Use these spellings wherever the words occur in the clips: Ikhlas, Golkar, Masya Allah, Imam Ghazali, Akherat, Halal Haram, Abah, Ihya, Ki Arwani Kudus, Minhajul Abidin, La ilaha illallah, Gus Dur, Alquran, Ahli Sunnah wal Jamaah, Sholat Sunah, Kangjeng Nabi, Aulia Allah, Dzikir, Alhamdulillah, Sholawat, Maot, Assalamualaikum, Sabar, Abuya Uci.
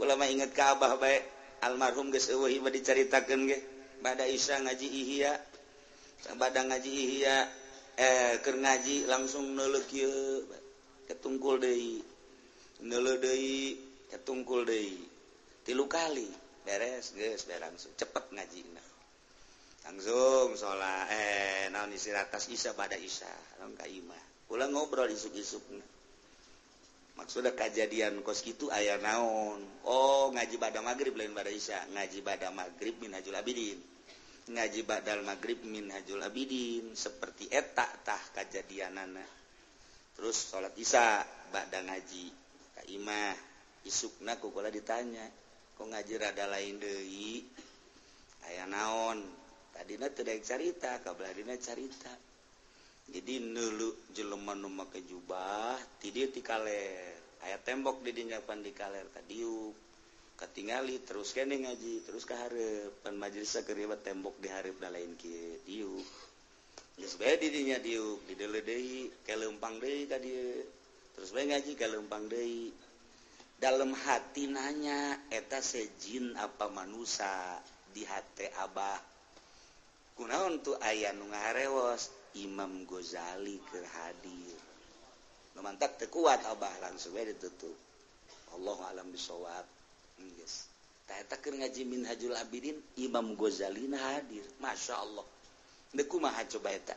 Ulama ingat ke Abah baik. Almarhum geus eueuh ieu dicaritakeun ge. Bada Isya ngaji Ihya. Sabada ngaji Ihya keur ngaji langsung neuleuh kieu ketungkul deui. Neuleuh deui, ketungkul deui. 3 kali beres geus langsung cepet ngajina. Langsung sholat naon istirahat Isya bada Isya langsung ka imah. Ulah ngobrol isuk-isukna. Maksudnya kejadian kos gitu ayah naon. Oh ngaji bada maghrib lain bada isya. Ngaji bada maghrib min hajul abidin. Ngaji badal maghrib min hajul abidin. Seperti etak tah kejadianana. Terus sholat isya bada ngaji ka imah. Isukna kukulah ditanya, kok ngaji rada lain deui ayah naon. Tadina teu daek carita, kabeladina carita. Jadi nulu jelema nu make jubah ti dieu ti kaler. Aya tembok di dinyapan di kaler kadiuk. Katingali terus kene ngaji, terus ka hareup. Pan majelisna keur tembok di hareup da lain kieu diuk. Geus bae di dinya diuk, dideuleuh deui, kaleumpang deui ka dieu. Terus bae ngaji kaleumpang deui. Dalam hati nanya eta sejin apa manusa di hate Abah. Kunaon tu aya nu ngaharewos? Imam Ghazali keur hadir. Nu mantak teu kuat Abah langsung we ditutup. Allahu a'lam bishawab. Geus. Tah eta keur ngaji Minhajul Abidin Imam Ghazali na hadir. Masya Allah. Teu kumaha coba eta.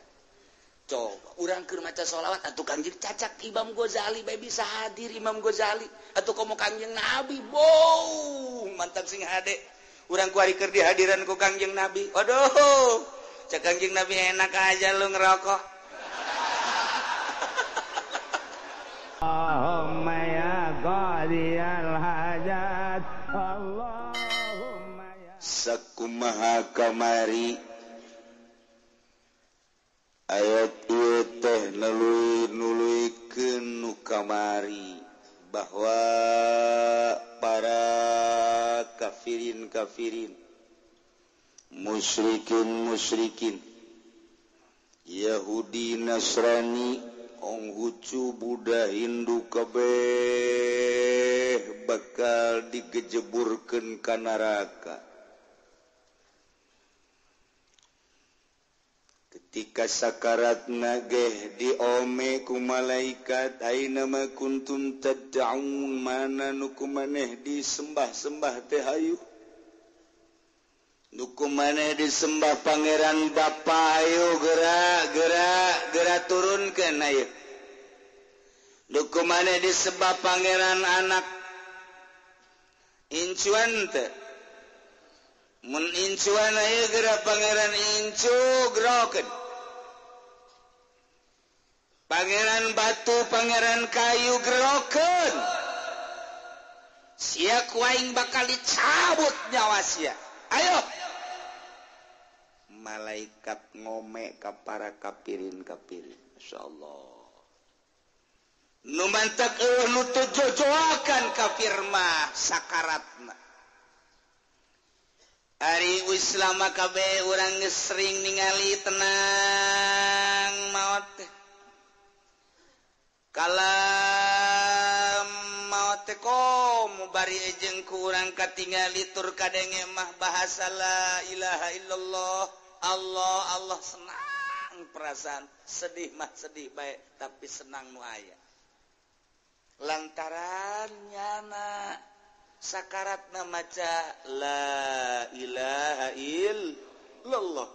Coba urang keur maca sholawat atuh Kangjeng cacak Imam Ghazali bae bisa hadir Imam Ghazali atuh komo Kangjeng Nabi. Wow, mantap sing hade. Urang kuari keur dihadiran ku Kangjeng Nabi. Aduh. Cak Kangjeng Nabi enak aja lu ngerokok. Allahumma ya qadiyal hajat. Allahumma ya. Sakumaha kamari. Ayat ieu teh nuluikeun nu kamari bahwa para kafirin musyrikin Yahudi Nasrani Onghucu Buddha Hindu kabeh bakal digejeburkeun ka neraka. Ketika sakaratna geh diome ku malaikat aina ma kuntum tad'un mana nu kumaneh disembah-sembah teh hayu. Duku mana disembah pangeran bapa ayo gerak turunkan ayo. Duku mana disembah pangeran anak incuan te. Mun incuan ayo gerak pangeran incu gerokan. Pangeran batu pangeran kayu gerokan. Sia kuaing bakal dicabut nyawa sia. Ayo. Malaikat ngome ka para kafirin. Masya Allah. Nu mantak eueuh nu teu jojoakan kafir mah sakaratna. Ari Islam kabeh urang geus sering ningali tenang maot teh. Kala maot teh komo bari ejeung ku urang katingali tur kadenge mah bahasa la ilaha illallah. Allah senang perasaan sedih mah sedih baik tapi senang nu aya lantaran nyana sakaratna maca la ilaha illallah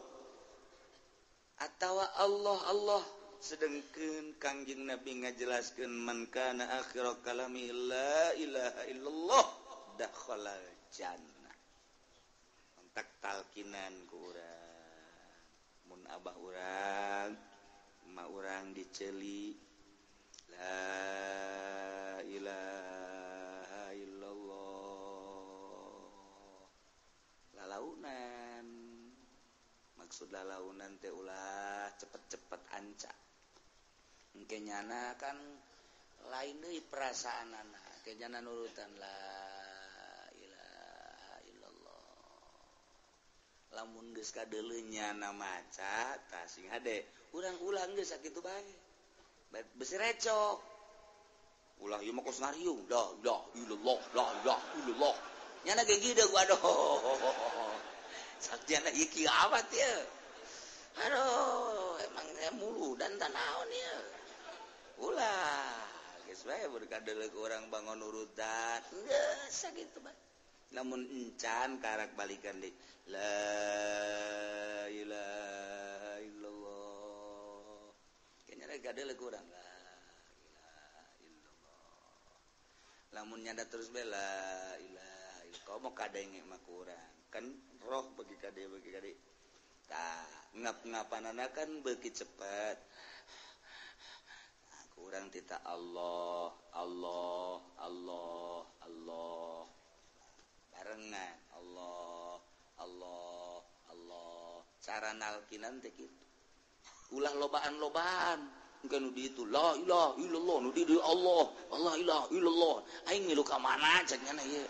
atawa Allah sedengkeun Kangjeng Nabi ngajelaskeun man kana akhiru kalami la ilaha illallah dakhalal jannah kontak talkinan ku urang mun abah urang ma urang diceli la ilaha illallah lalaunan maksud lalaunan teh ulah cepet-cepet anca engke nyana kan lain deui perasaanana engke nyana nurutan la lamun geus kadeuleuh nyana maca tasing hade urang ulah geus sakitu bae besi recok Ulah ieu mah kosnarium. La ilaha illallah, la ilaha illallah. Nyana ge gideug waduh. Sakjana ieu kiamat ieu. Aduh, emang mulu dan tanaon ieu. Ulah geus bae berkadeuleuh urang bangun urutan. Geus sakitu bae. Namun encan karak balikan deui. La ilaha illallah. Kenyana kadeuleuh urang. Lamun nyada terus bela ilah kau mau kadenge mah kurang kan roh bagi kade tak ngap-ngapanana kan beuki cepat kurang tita Allah Allah Allah Allah barengan Allah Allah Allah cara nalkinan teh kitu ulah lobaan-lobaan engkau nudi itu la ilaha illallah nudi di Allah Allah ilaha illallah aing ngilu ka mana cenah ieu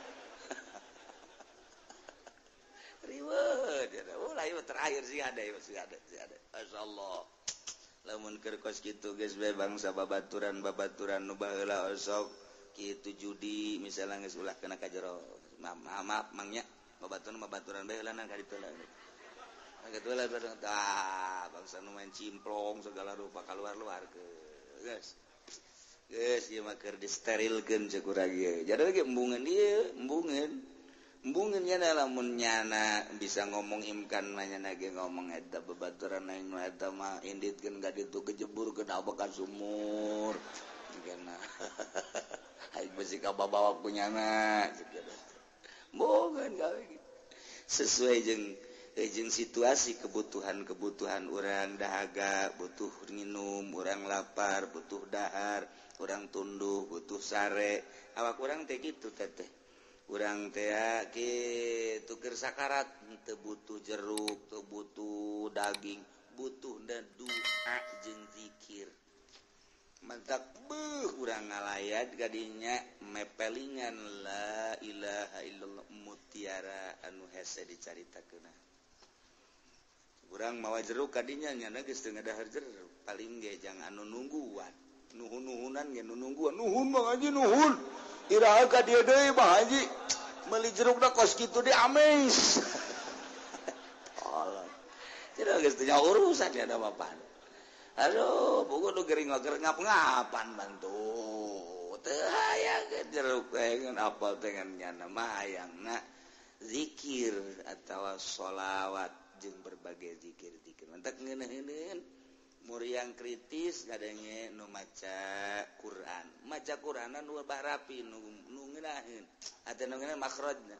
riweuh ulah ieu terakhir sih ada masyaallah lamun keur kos kitu geus bae bangsa babaturan nu baheula osok kitu judi misalnya geus ulah kana ka jero maaf mangnya babaturan bae heula nang ka ditu ketua bareng bangsa nu main cimplong segala rupa keluar ke guys ieu mah keur disterilkeun cekurang ieu jadi ge embungeun ieu embungeun nya lamun nyana bisa ngomong imkan nyana ge ngomong eta babaturan aing nu eta mah inditkeun ka ditu kejeburkeun abakan sumur cenah aing bisi ka babawak punyana cenah embungeun gawe sesuai jeung jeung situasi kebutuhan-kebutuhan orang dahaga, butuh minum, orang lapar, butuh dahar, orang tunduh, butuh sare. Awak orang teh gitu teteh. Orang teh kitu keur sakarat teu butuh jeruk, teu butuh daging, butuh doa jeung zikir. Mantak beuh urang ngalayat ka dinya mepelingan la ilaha illallah mutiara anu hese dicaritakeunana. Urang mawa jeruk kadinya nyana geus teu ngadahar jeruk paling ge jang anu nungguan nuhun-nuhunan ge nu nungguan nuhun Bang Haji nuhun iraha ka dieu deui Bang Haji meuli jerukna kos kitu di amis Allah tidak geus teu nya urusan ya da bapak aduh buku nu gering ngagering ngap-ngapan bantuh teu hayang ge jeruk teh apal teh nyana mah hayangna zikir atawa sholawat jeung berbagai zikir-zikir. Mantak ngeuneun muriang kritis kadenge nu maca Quran. Maca Quranan nu barapi nu ngeunaheun. Atuh nu ngeunaheun makhrajna.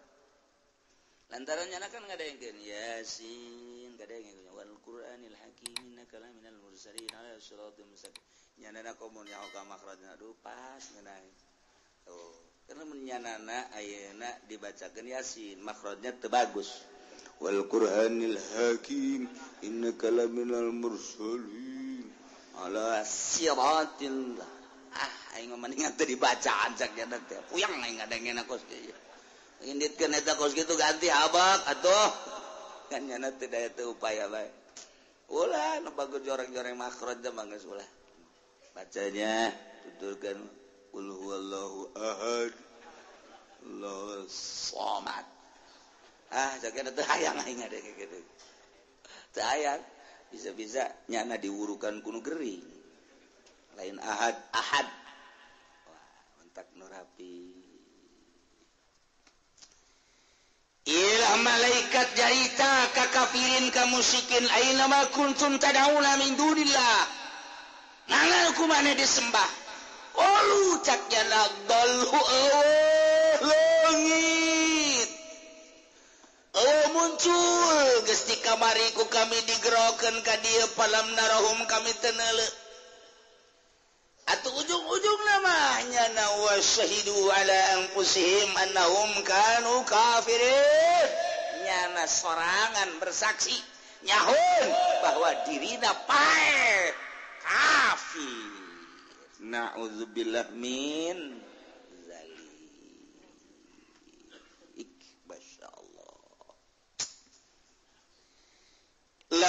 Lantaran nya kan ngadengkeun Yasin, kadenge wal Qur'anil Hakim innaka laminal mursalin ala siratal mustaqim. Nyanana komun nya ka makhrajna aduh pas ngeunaheun. Tuh, karena menyanana ayeuna dibacakeun Yasin, makhrajna teu bagus. Wal Qur'anil Hakim innaka laminal mursalin ala siratin aing mendingan teh dibacaan sakjana teh puyang aing ngadengena kos kieu inditkeun eta kos kitu ganti habak atuh kan nyana teh daya teu upaya bae ulah nu bagus joreng-joreng makhraj mah geus ulah bacanya tuturkeun qul huwallahu ahad Allahu samad sakjana teu hayang aing ngadenge kitu. Teu hayang bisa-bisa nyana diwurukan kunu gering. Lain ahad. Wah, mentak nu rapi. Ilah malaikat jaita ka kafirin ka musikin aina ma kuntum tad'una min dunillah. Nangna kumaneh disembah. Ulu sakjana dalhu langit. Oh muncul geus di kamariku kami digerokeun ka dieu falam narahum kami teu neuleuh atuh ujung-ujungna mah nyana wasyahidu ala anfusihim annahum kanu kafirin nyana sorangan bersaksi nyahun bahwa dirina pae kafir naudzubillah min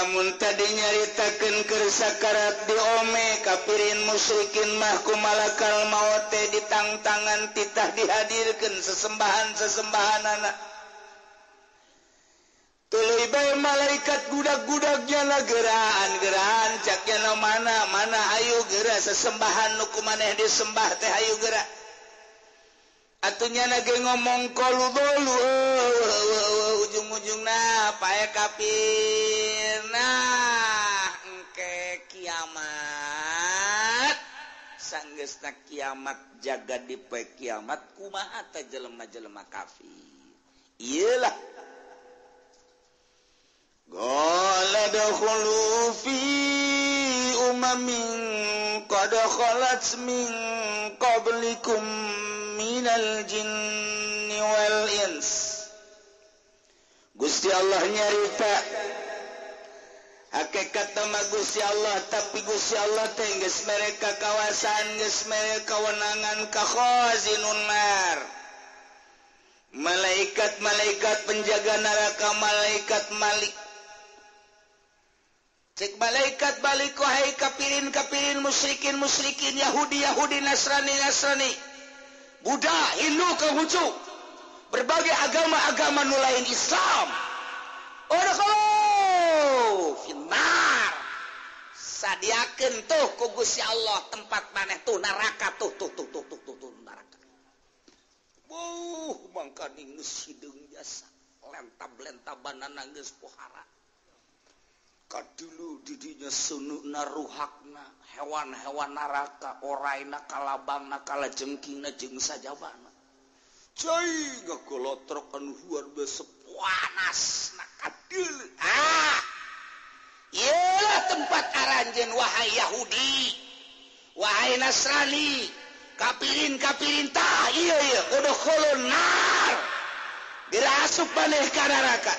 lamun tadi nyaritakan kersakarat diome kafirin musyrikin mahku malakal maote ditangtangan titah dihadirkan sesembahan-sesembahan anak tuluy bae malaikat gudak-gudaknya na geraan-geraan caknya na mana ayo gera sesembahan nu kumaneh disembah teh ayo gera atunya nage ngomong kolu dulu ujung-ujungna pae kafir nah engke kiamat sanggeusna kiamat jaga di pae kiamat kumaha teh jelema-jelema kafir iyalah qala dakhulu fi umamin qad khalat min qablikum minal jinni wal ins. Gusti Allah nyarita hakikat nama Gusti Allah tapi Gusti Allah teh geus mereka kawasan geus mereka kewenangan ka khazinun nar. Malaikat-malaikat penjaga neraka malaikat Malik. Cek malaikat balik wahai kafirin-kafirin musyrikin Yahudi Nasrani Buddha, Hindu, Konghucu, berbagai agama-agama nu lain Islam. Udkhulu finnar. Sadiakeun tuh ku Gusti Allah tempat maneh tuh neraka tuh neraka. Mangka geus hideung biasa, lentab-lentabanana geus pohara. Kadilu didinya sunukna ruhakna hewan-hewan naraka oraina kalabangna kalajengkingna jeung sajabana cai ngagolotrok anu huar basa panasna kadil ieulah tempat aranjeun wahai Yahudi wahai Nasrani kapirin-kapirin tah ieu kudu khulun nar dirasup maneh ka neraka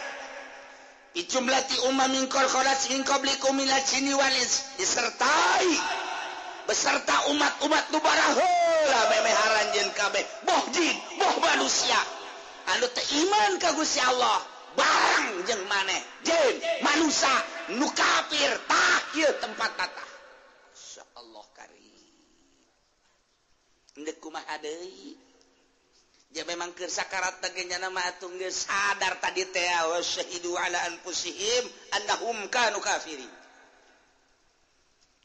ijumlati umamin korkolat min qablikum minal jinni wal ins disertai beserta umat-umat nu baraheula memeharanjeun kabeh boh manusia anu teu iman ka Gusti Allah barang jeung maneh jin manusia nu kafir tah ieu tempat tata insyaallah karim endek kumaha deui ya memang keur sakarat teh nyana mah atuh geus sadar tadi teh wasyahidu ala anfusihim annahum kanu kafirin.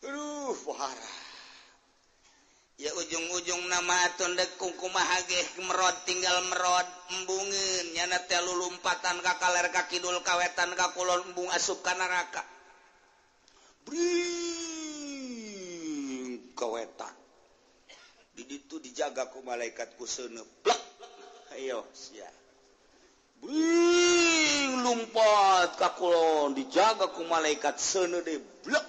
Aduh wahara. Ya ujung-ujung nama atuh dek kumaha geh merod tinggal merod embungeun nyana teh lulumpatan ka kaler ka kidul ka wetan ka kulon embung asup ka neraka. Bring ka wetan. Di ditu dijaga ku malaikat ku seuneup. Ayo sia. Bing lompat ka kulon dijaga ku malaikat seuneu de blek.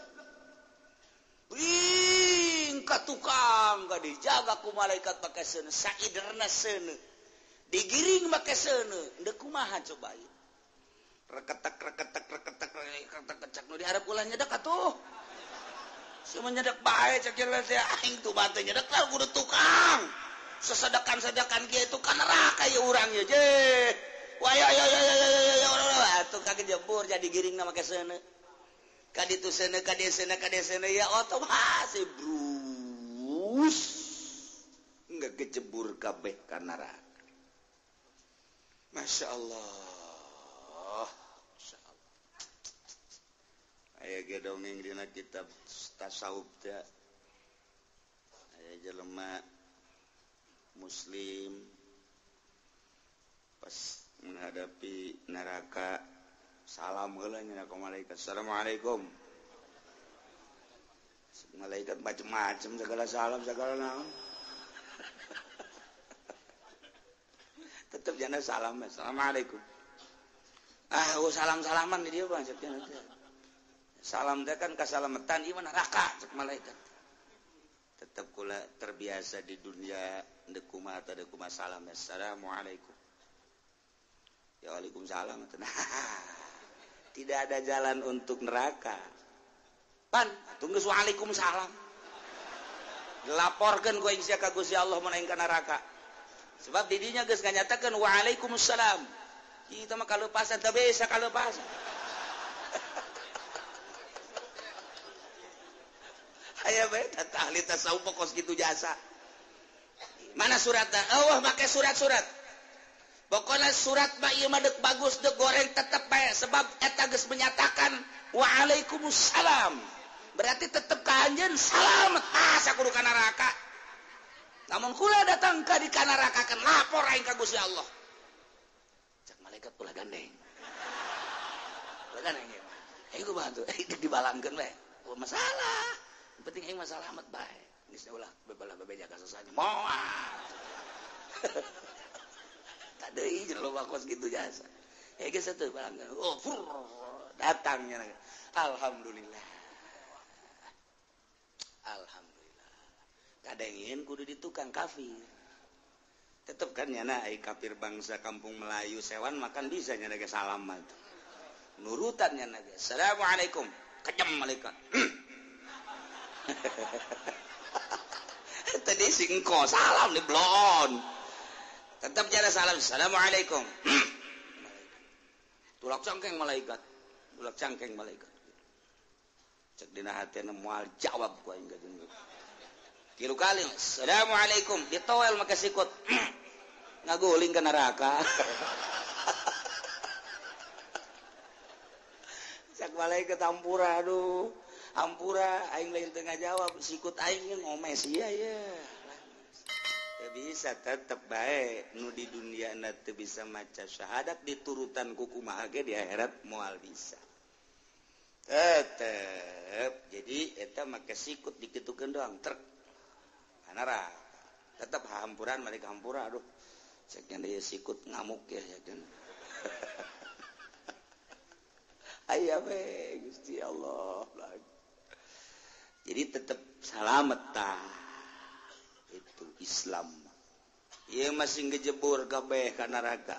Bing ka tukang ka dijaga ku malaikat make seuneu saiderna seuneu. Digiring make seuneu. Endeu kumaha coba ieu? Reketek cak nu diharep ulah nyedak atuh. Sieu nyedak bae cak jelema teh aing tu mah teh nyedak lah kudu tukang. Sesedekan-sedekan kia itu kan neraka ya orangnya je. Wah ya atuh ka jebur jadi giringna make seuneu. Kaditu seuneu kade seuneu ya otomatis brus. Enggak kejebur kabeh ka neraka. Masya Allah. Masya Allah. Aya ge dongeng dina kitab tasawuf teh. Aya jelema Muslim pas menghadapi neraka salam heula nya ka malaikat assalamualaikum malaikat macam-macam segala salam segala naon tetep jana salam assalamualaikum salam-salaman di dieu Bang salam teh kan kasalametan ieu neraka cek malaikat tetap kula terbiasa di dunia dekuma atau dekuma salam assalamualaikum ya waalaikumsalam tidak ada jalan untuk neraka pan tunggu waalaikumsalam dilaporkan ku insya ka Gusti Allah menaingkan neraka sebab didinya geus nganyatakeun waalaikumsalam kita mah kaleupasan teu bisa kaleupasan Aya bae tata ahli tasawuf kos kitu jasa. Mana suratna? Eueuh make surat-surat. Pokona surat mah ieu mah deuk bagus deuk goreng tetep bae sebab eta geus menyatakan waalaikumussalam. Berarti tetep ka anjeun salam ah sakudu ka neraka. Namun kula datang ka di neraka kan lapor aing ka Gusti Allah. Cak malaikat ulah gandeng. Ulah gandeng ieu mah. Hayu kubantu dibalangkeun we. Masalah. Penting aing masalah amat bae. Geus ulah bebalah bebeja ka sasanya. Moal. Tadi ieu loba kos kitu jasa. Eh geus atuh balangkeun. Oh, fur datangnya. Alhamdulillah. Alhamdulillah. Kadangin kudu di tukang kafir. Tetep kan nyana ai kafir bangsa kampung Melayu sewan makan bisa nyana ge salamat. Nurutan nyana ge. Assalamualaikum. Kejam malaikat. Tadi singko salam di blon. Tetap jalan salam. Assalamualaikum. Tulak cangkeng malaikat. Tulak cangkeng malaikat. Cek dina hatena moal jawab ku aing geuning. Kilu kali, Assalamualaikum, ditoel make sikut. Ngaguling ka neraka. Cek malaikat ampura aduh. Ampura aing lain teu ngajawab, sikut aing ngomes ieu ya. Teu bisa tetep bae nu di dunia teu bisa maca syahadat diturutan ku kumaha ge di akhirat moal bisa. Tetap jadi eta make sikut dikitukeun doang trek anara tetap hampuran malik hampura aduh ceknya dia sikut ngamuk ya kan aya we Gusti Allah jadi tetap salamet tah itu Islam ieu masih ngejebur kabeh ka neraka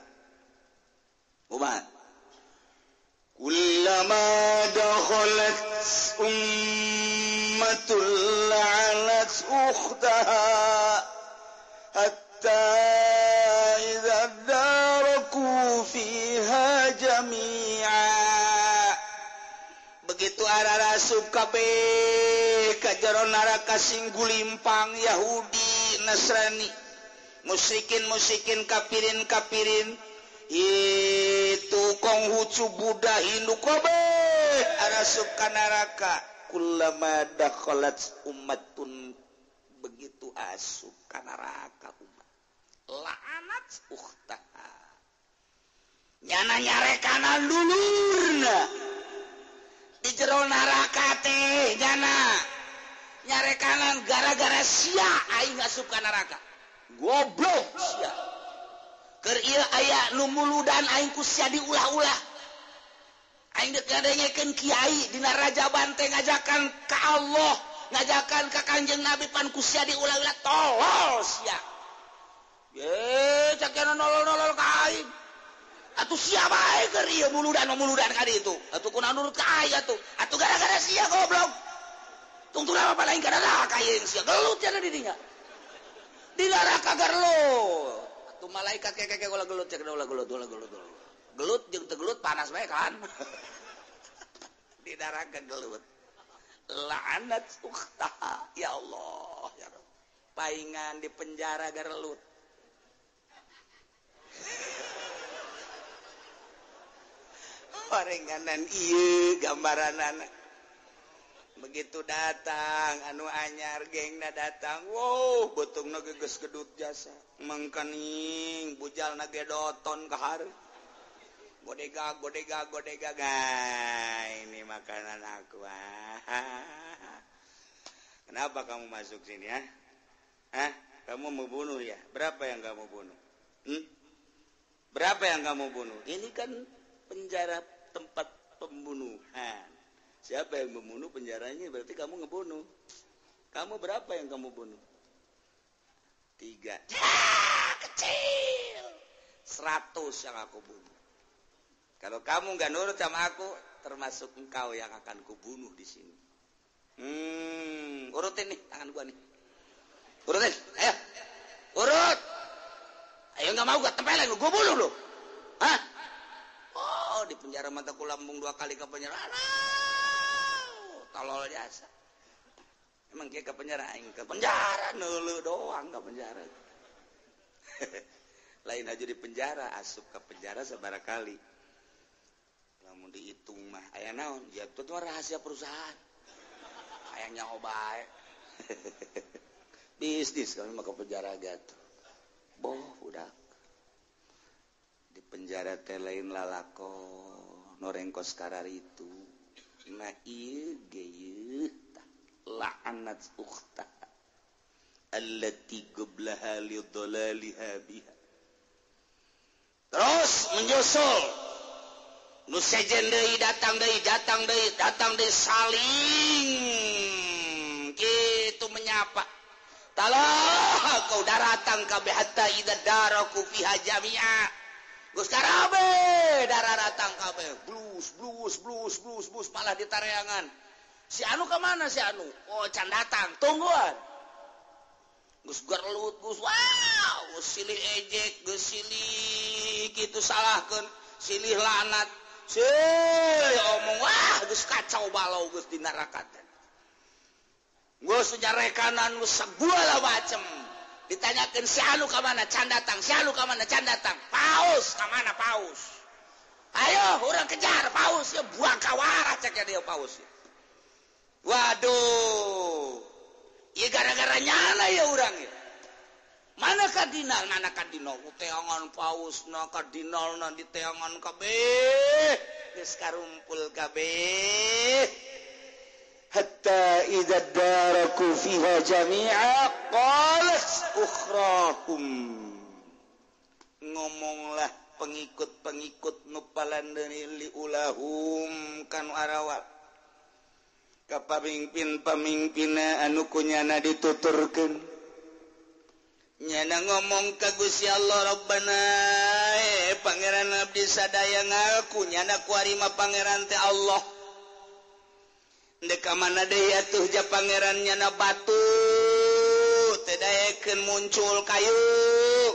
umat كلما دخلت أمة لعنت أختها حتى إذا اداركوا فيها جميعا begitu arah rasuk kabeh ka jero neraka singgulimpang Yahudi Nasrani musyrikin kafirin itu kong hucu Buddha Hindu kabeh arasuk ka neraka kullama dakhalat ummatun begitu asuk ka neraka umat la'anat ukhtaha nyana nyarekana dulurna di jero neraka teh nyana nyarekana gara-gara sia aing asup ka neraka goblok sia keur ieu aya nu muludan aing ku sia diulah-ulah aing deuk ngadengekeun kiai dina rajaban teh ngajakan ka Allah ngajakan ka Kangjeng Nabi pan ku sia diulah-ulah tolol sia ye cakeun nolol-nolol ka aing atuh sia bae keur ieu muludan ka ditu atuh kunaon nurut ka aing atuh gara-gara sia goblok tungtulna apa lain kada ka ieu sia gelut cenah di dinya di neraka gerlut tu malaikat kekek ulah gelut cek ulah gelut. Gelut jeung teu gelut panas bae kan. Di neraka gelut. La'anat ukhtaha. Ya Allah, ya Rabb. Paingan di penjara gelut. Paringanan ieu gambaranana. Begitu datang anu anyar gengna datang wow betungna geus kedut jasa mengkening bujalna ge doton ka hareup godega ini makanan aku kenapa kamu masuk sini ya kamu mau bunuh ya berapa yang kamu bunuh ini kan penjara tempat pembunuhan siapa yang membunuh penjaranya berarti kamu ngebunuh kamu berapa yang kamu bunuh 3 kecil 100 yang aku bunuh kalau kamu gak nurut sama aku termasuk engkau yang akan kubunuh di sini urutin nih tangan gua nih urutin ayo urut ayo gak mau gua tempelin lu gua bunuh lu hah oh di penjara mata ku lambung 2 kali ke penjara tolol jasa Emang dia ke penjara? Aing ke penjara, nulu doang ke penjara. Lain aja di penjara, asup ke penjara sabaraha kali. Lamun dihitung mah, aya naon? Ya itu mah rahasia perusahaan. Aya nyaho bae. Bisnis kami mah ke penjara gatuh. Boh budak. Di penjara teh lain lalakon, norengkos kararitu. Na ieu geueuh. La'anat ukhtaha allati qablaha lidhalaliha biha. Terus menyusul nu sejen deui datang deui saling kitu menyapa. Talah kau daratang kabeh hatta idza daraku fiha jami'a. Geus karabe daratang kabeh blus malah ditareangan. Si anu kemana si anu? Oh can datang, tungguan. Gus gerlut, gus wow, gus silih ejek, gus silih gitu salahkan, silih lanat, silih omong wah, gus kacau balau gus di nerakatan. Gus punya rekanan gus segala macam. Ditanyakan si anu kemana? Can datang, si anu kemana? Can datang. Paus kemana paus? Ayo, orang kejar paus ya buang kawara ceknya dia paus ya. Waduh, ya gara-gara nyana ya orang ya. Mana kardinal, mana kardinal? Teongan paus, na kardinal na di teongan kabeh, geus karumpul kabeh. Hatta idza daraku fiha jami'a qalat ukhrahum. Ngomonglah pengikut-pengikut nu palandeuni liulahum kanu arawat. Kapamimpin-pamimpina anu kunyana dituturkeun. Nyana ngomong ka Gusti Allah Rabbana, pangeran abdi sadaya ngaku nyana ku ari mah pangeran teh Allah. Dek ka mana deui atuh ja pangeran nyana batu teh daekeun muncul kayu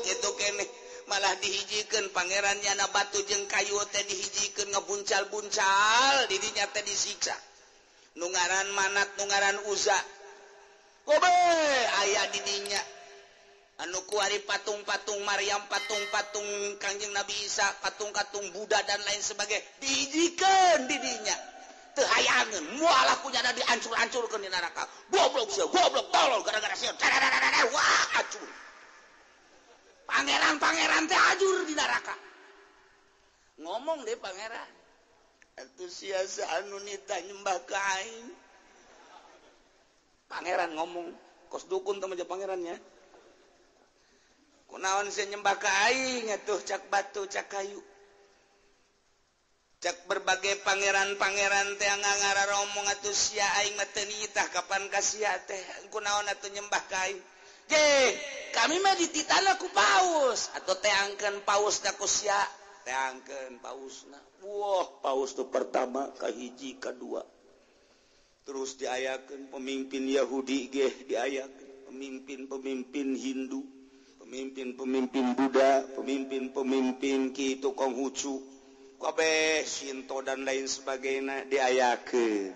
kitu keneh malah dihijikeun pangeran nyana batu jeung kayu teh dihijikeun ngabuncal-buncal didinya teh disiksa. Nungaran manat, nungaran uza. Kobe ayah didinya. Anu kuari patung-patung Maryam, patung-patung Kangjeng Nabi Isa, patung-patung Buddha dan lain sebagainya. Diijikan didinya. Tehayangan. Mualah kunyana dihancur-hancurkan di neraka. Goblok, tolol, gara-gara siun. Wah, acur. Pangeran-pangeran teh ajur di neraka. Ngomong deh pangeran. Antusiasa anu nita nyembah ka aing. Pangeran ngomong, kos dukun teman aja pangerannya. Kunaon sih nyembah ka aing atuh cak batu, cak kayu. Cak berbagai pangeran-pangeran teh ngararomong atuh sia aing mah teu nitah kapan ka sia teh. Kunaon atuh nyembah ka aing. Jeh, kami mah dititana ku paus atuh teangkeun pausna ku sia. Teangkeun pausna. Wah, paus tu pertama, kahiji, kedua. Terus diayakan pemimpin Yahudi geh, diayakan pemimpin-pemimpin Hindu, pemimpin-pemimpin Buddha, pemimpin-pemimpin Kitu Konghucu, kabeh Shinto dan lain sebagainya diayakan.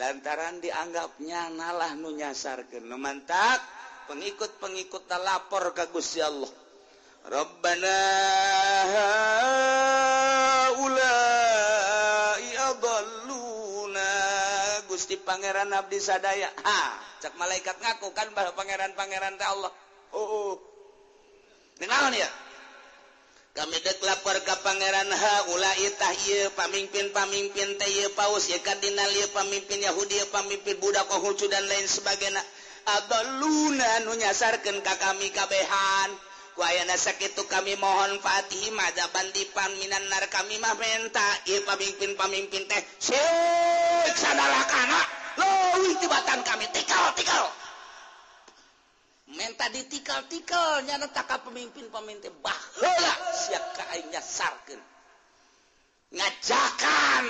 Lantaran dianggapnya nalah nu nyasarkeun. Memantak pengikut-pengikut lapor ka Gusti Allah. Rabbana haulai adalluna. Gusti pangeran abdi sadaya. Ha, cak malaikat ngaku kan bahwa pangeran-pangeran teh Allah. Oh. Ninaon ya? Kami deuk lapor ka pangeran haulai tah ieu pamimpin-pamimpin teh ieu paus ieu kardinal ieu pamimpin Yahudi ieu pamimpin Buddha Konghucu dan lain sebagainya. Adalluna nu nyasarkeun ka kami kabehan. Kuayana sakitu kami mohon Fatimah jaban dipan minan nar kami mah menta ieu pamimpin-pamimpin teh seueuk sadalakana leuwih tibatan kami tikal-tikal menta ditikal-tikal nya eta ka pemimpin-pamimpin bah heula sia ka aing nyasarkeun ngajakan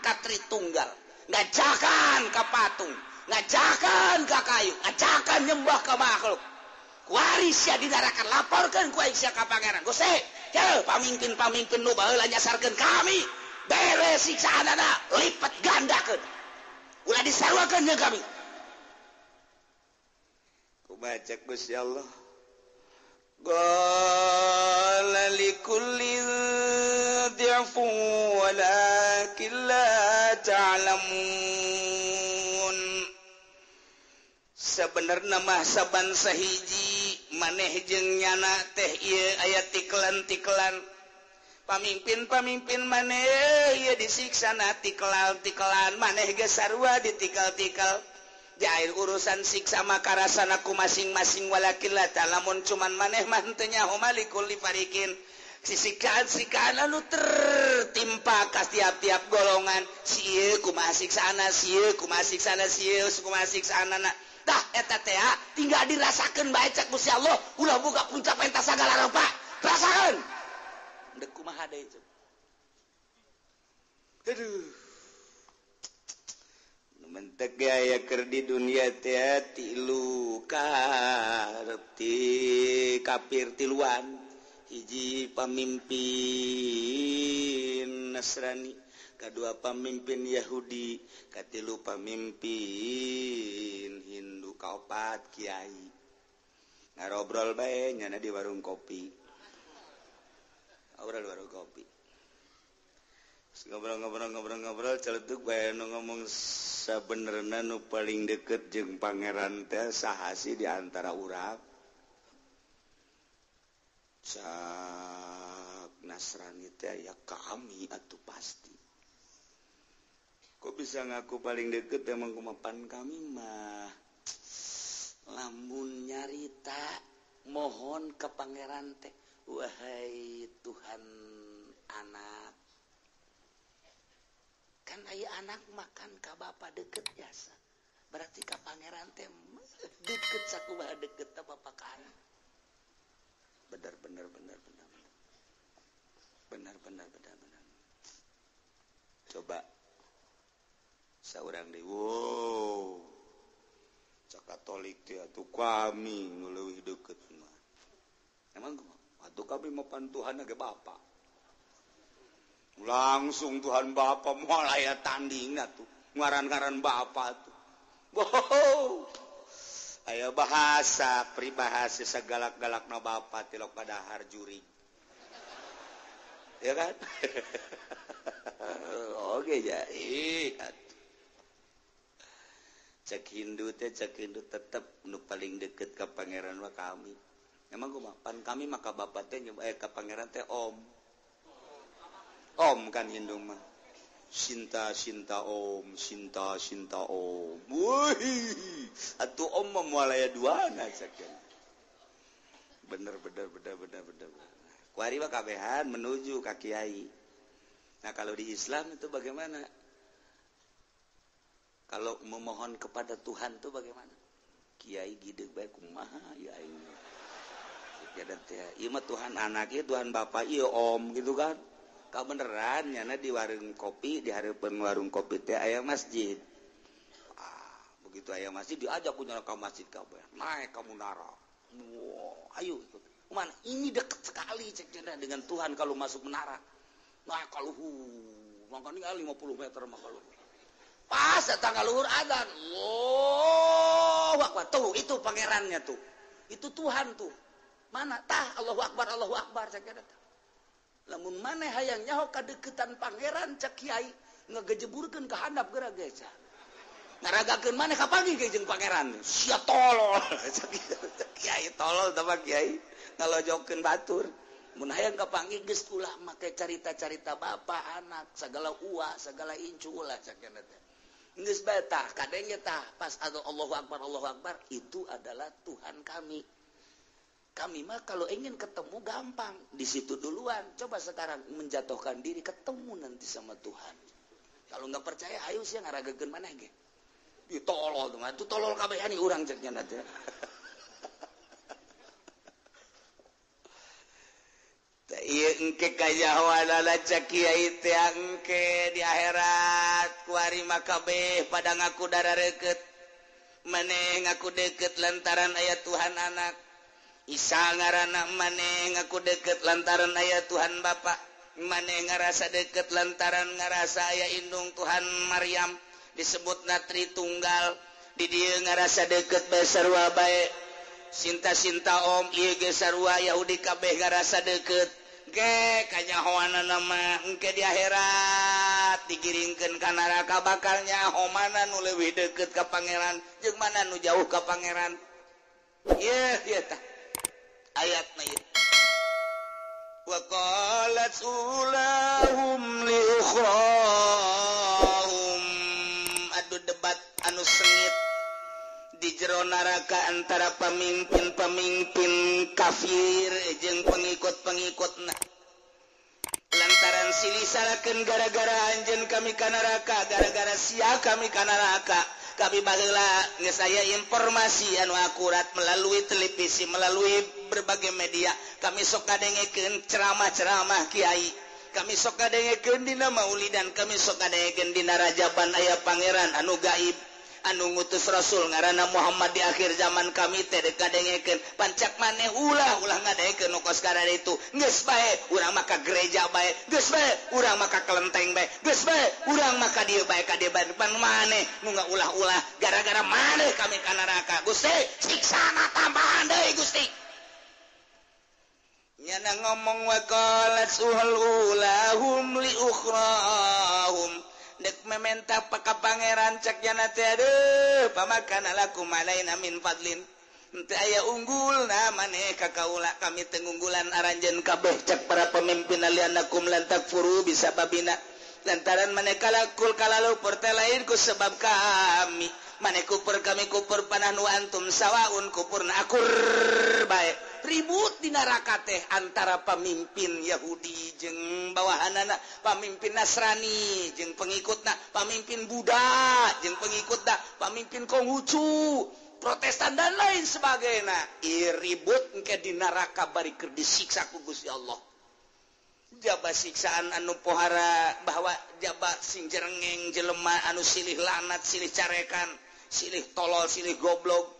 ka tritunggal ngajakan ka patung ngajakan ka kayu ngajakan nyembah ka makhluk. Kuarisya didarakan laporkan kuarisya ka pangeran. Gusti, jauh pamimpin-pamimpin nu baheula nyasarkeun kami. Bere siksaanana lipat gandakeun. Ulah disaruakeun jeung kami. kubaca Masya Allah. Qala likullin dhi'fun walakin la ta'lamun. Sebenarnya mah saban sahiji maneh jeung nyana teh ieu aya tiklan-tiklan. Pamimpin-pamimpin maneh ieu disiksa na tiklan-tiklan maneh geus sarua ditikal-tikal. Jair urusan siksa maka rasanaku masing-masing walakin la ta'lamun cuman maneh mah teu nyaho malikul diparikin sisikaan-sikaan anu tertimpa ka tiap-tiap golongan si ieu kumaha siksaana si ieu kumaha siksaana si ieu kumaha siksaanana tah eta teh tinggal dirasakeun bae cak Gusti Allah ulah buka puncak penta sagala rupa rasakeun deuk kumaha deui aduh mentegaya ker di dunia teh tilu karti kapir tiluan hiji pamimpin Nasrani kedua pamimpin Yahudi katilu pamimpin Hindu kaopat kiai ngarobrol bae nyana di warung kopi obrol warung kopi ngobrol-ngobrol celetuk bae nu ngomong sabenerna nu paling deket jeung pangeran teh saha sih di antara urang cak Nasrani teh ya kami atuh pasti kok bisa ngaku paling deket emang kumapan kami mah lamun nyarita mohon ke pangeran teh wahai Tuhan anak kan ayah anak makan ka bapa deket biasa berarti ka pangeran teh deket sakumaha deket ta bapa ka anak bener coba saurang deui wow cak Katolik teh atuh kami nu leuwih deket mah emang atuh kami mapan Tuhan ge bapa langsung Tuhan Bapa mulai ya tanding tuh ngaran-ngaran Bapa tuh wow ayo bahasa peribahasa segalak-galakna Bapa tilok padahar juri ya kan oke ya cek Hindu tetep nu paling deket ke pangeran wa kami emang kumapan kami maka Bapa teh ke pangeran teh Om kan Hindu mah Sinta om wuih atuh om mah moal aya duana sakeun bener kuari mah kabehan menuju ka kiai. Nah kalau di Islam itu bagaimana kalau memohon kepada Tuhan itu bagaimana kiai gideg bae kumaha ya aing jadi teh ieu mah Tuhan anak ieu Tuhan bapa ieu om gitu kan. Kalau beneran, nyana di warung kopi, di hareupeun warung kopi teh aya masjid. Begitu aya masjid diajak ku nyana ka masjid kabeh. Naik ka munara. Wow, ayo ikut. Mana ini dekat sekali cek jenah dengan Tuhan kalau masuk menara. Naik ka luhur. Mangkanya 50 meter mah ka luhur. Pas datang ka luhur adzan. Allahu Akbar. Tuh itu pangerannya tuh. Itu Tuhan tuh. Mana tah Allahu Akbar cek jenah. Lamun maneh hayang nyaho kadeukeutan pangeran cak kiai ngagejeburkeun ka handap geura geus. Ngaragakeun maneh ka pagi ge jeung pangeran. Sia tolol. Cak kiai tolol tah kiai ngalojokeun batur. Mun hayang ka pagi geus ulah make carita-carita bapa anak segala ua segala incu ulah cak kieu teh. Geus bae tah kadeng ge tah pas Allahu Akbar itu adalah Tuhan kami. Kami mah kalau ingin ketemu gampang di situ duluan. Coba sekarang menjatuhkan diri ketemu nanti sama Tuhan. Kalau nggak percaya, ayo sih ngaragakeun maneh ge. Ditolol tuh, itu tolol kabehan urang cek nya teh. Teh ieu engke kayahoanana cek kiai teh engke di akhirat kuari makabeh pada ngaku dara reukeut. Maneh ngaku deukeut lantaran aya Tuhan anak. Isa ngaranna maneh ngaku deket lantaran aya Tuhan Bapa, maneh ngarasa deket lantaran ngarasa aya indung Tuhan Maryam disebutna Tritunggal, di dieu ngarasa deket bae sarua bae Sinta-sinta om ieu ge sarua Yahudi kabeh garasa deukeut ge kanyahoanana mah engke di akhirat digiringkeun ka neraka bakal nyaho mana nu leuwih deukeut ka pangeran jeung mana nu jauh ka pangeran. Ieu ieu tah ayatna ieu. Wa qalat ulahum li ukhrahum, adu debat anu sengit di jero neraka antara pemimpin-pemimpin kafir jeung pengikut-pengikutna. Lantaran silih salahkeun gara-gara anjeun kami ka neraka, gara-gara sia kami ka neraka. Kami baheula geus aya informasi anu akurat melalui televisi, melalui berbagai media. Kami sok kadengekeun ceramah-ceramah kiai. Kami sok kadengekeun dina maulidan, kami sok kadengekeun dina rajaban aya pangeran anu gaib. Anu ngutus Rasul ngaranna Muhammad di akhir zaman kami teh dekadengekeun pancak maneh ulah ngadengekeun nu kos kada ditu geus bae urang mah ka gereja bae geus bae urang mah ka kelenteng bae geus bae urang mah ka dieu bae ka dieu bae depan maneh nu ngaulah-ulah gara-gara maneh kami ka neraka Gusti siksana tambahan deui Gusti nyana ngomong wa qalat suhal ulahum li ukhrahum dek mementah paka pangeran cak jana teh aduh pamakan alakum alaina min fadlin teu aya unggul na maneh ka kaula kami teu ngunggulan aranjeun kabeh cak para pemimpin alianakum lantakfuru bisababina lantaran maneh kalakul kalalupur teh lain ku sebab kami maneh kupur kami kupur panah nu antum sawaun kupurna akur bae ribut di neraka teh antara pemimpin Yahudi jeung bawahanana, pemimpin Nasrani jeung pengikutna, pemimpin Buddha jeung pengikutna, pemimpin Konghucu, Protestan dan lain sebagainya. Ribut engke di neraka bari keur disiksa ku Gusti Allah. Jaba siksaan anu pohara bahwa jaba sing jerengeng jelema anu silih lanat, silih carekan, silih tolol, silih goblok.